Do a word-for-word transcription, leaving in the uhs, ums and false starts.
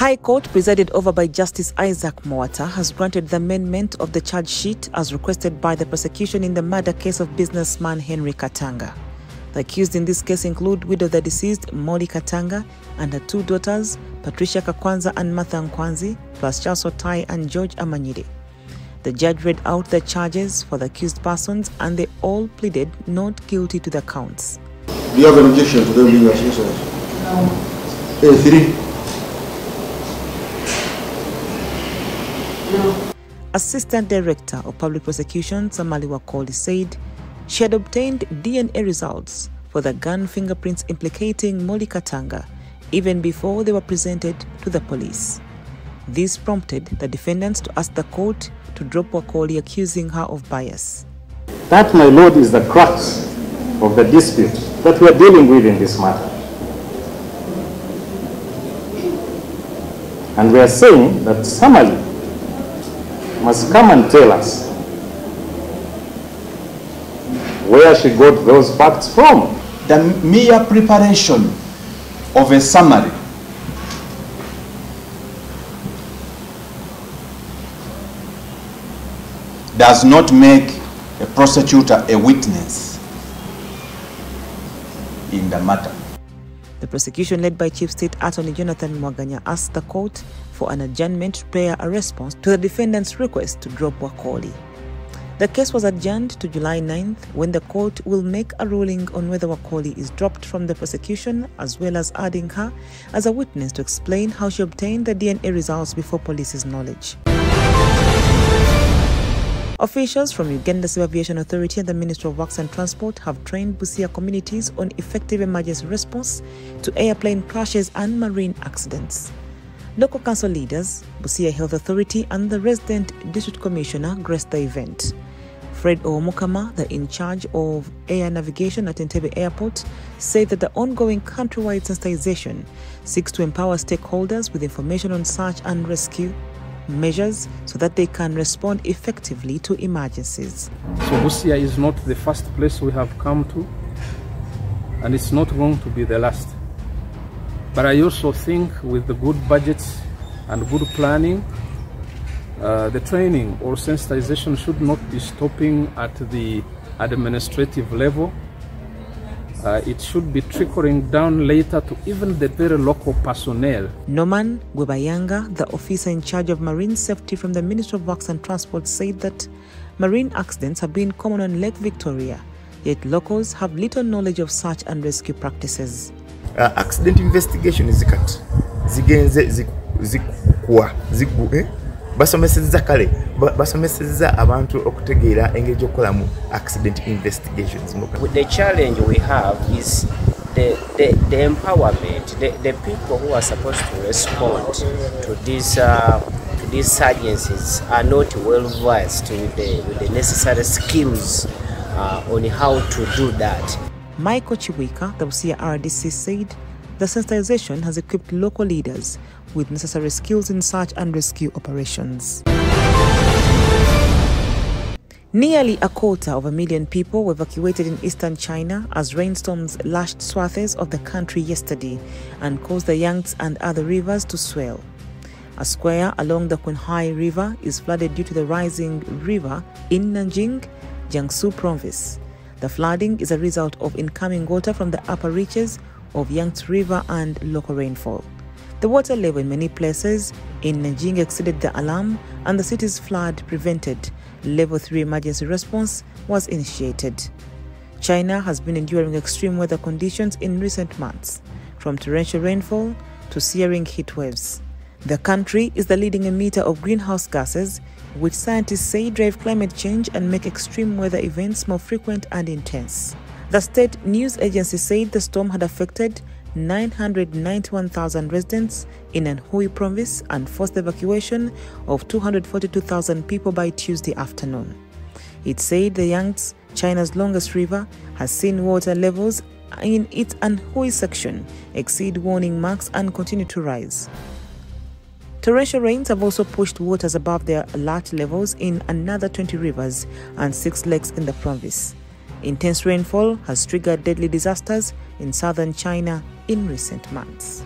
High Court, presided over by Justice Isaac Mwata, has granted the amendment of the charge sheet as requested by the prosecution in the murder case of businessman Henry Katanga. The accused in this case include widow of the deceased Molly Katanga and her two daughters, Patricia Kakwanza and Martha Nkwanzi, plus Charles Otai and George Amanyide. The judge read out the charges for the accused persons and they all pleaded not guilty to the counts. Do you have an objection to them being accused? No. A three. Assistant Director of Public Prosecution Samali Wakoli said she had obtained D N A results for the gun fingerprints implicating Molly Katanga even before they were presented to the police. This prompted the defendants to ask the court to drop Wakoli, accusing her of bias. That, my lord, is the crux of the dispute that we are dealing with in this matter. And we are saying that Samali must come and tell us where she got those facts from. The mere preparation of a summary does not make a prosecutor a witness in the matter. The prosecution, led by Chief State Attorney Jonathan Mwaganya, asked the court for an adjournment to prepare a response to the defendant's request to drop Wakoli. The case was adjourned to July ninth, when the court will make a ruling on whether Wakoli is dropped from the prosecution, as well as adding her as a witness to explain how she obtained the D N A results before police's knowledge. Officials from Uganda Civil Aviation Authority and the Ministry of Works and Transport have trained Busia communities on effective emergency response to airplane crashes and marine accidents. Local council leaders, Busia Health Authority and the resident district commissioner graced the event. Fred Oumukama, the in charge of air navigation at Entebbe Airport, said that the ongoing countrywide sensitization seeks to empower stakeholders with information on search and rescue measures so that they can respond effectively to emergencies. So Busia is not the first place we have come to, and it's not wrong to be the last. But I also think with the good budgets and good planning, uh, the training or sensitization should not be stopping at the administrative level. Uh, it should be trickling down later to even the very local personnel. Norman Gwebayanga, the officer in charge of marine safety from the Ministry of Works and Transport, said that marine accidents have been common on Lake Victoria, yet locals have little knowledge of search and rescue practices. Uh, accident investigation is cut. Zigenze zikuwa zikuwe. Basomesezza kale basomesezza abantu okutegeera engeri okolamu accident investigations. The challenge we have is the the, the empowerment, the, the people who are supposed to respond to these uh, to these agencies are not well versed with the with the necessary skills uh, on how to do that. Michael Chiwika, the Busia R D C, said the sensitization has equipped local leaders with necessary skills in search and rescue operations. Nearly a quarter of a million people were evacuated in eastern China as rainstorms lashed swathes of the country yesterday and caused the Yangtze and other rivers to swell. A square along the Qinhuai River is flooded due to the rising river in Nanjing, Jiangsu province. The flooding is a result of incoming water from the upper reaches of Yangtze River and local rainfall. The water level in many places in Nanjing exceeded the alarm, and the city's flood prevented level three emergency response was initiated. China has been enduring extreme weather conditions in recent months, from torrential rainfall to searing heat waves. The country is the leading emitter of greenhouse gases, which scientists say drive climate change and make extreme weather events more frequent and intense. The state news agency said the storm had affected nine hundred ninety-one thousand residents in Anhui province and forced the evacuation of two hundred forty-two thousand people by Tuesday afternoon. It said the Yangtze, China's longest river, has seen water levels in its Anhui section exceed warning marks and continue to rise. Torrential rains have also pushed waters above their alert levels in another twenty rivers and six lakes in the province. Intense rainfall has triggered deadly disasters in southern China in recent months.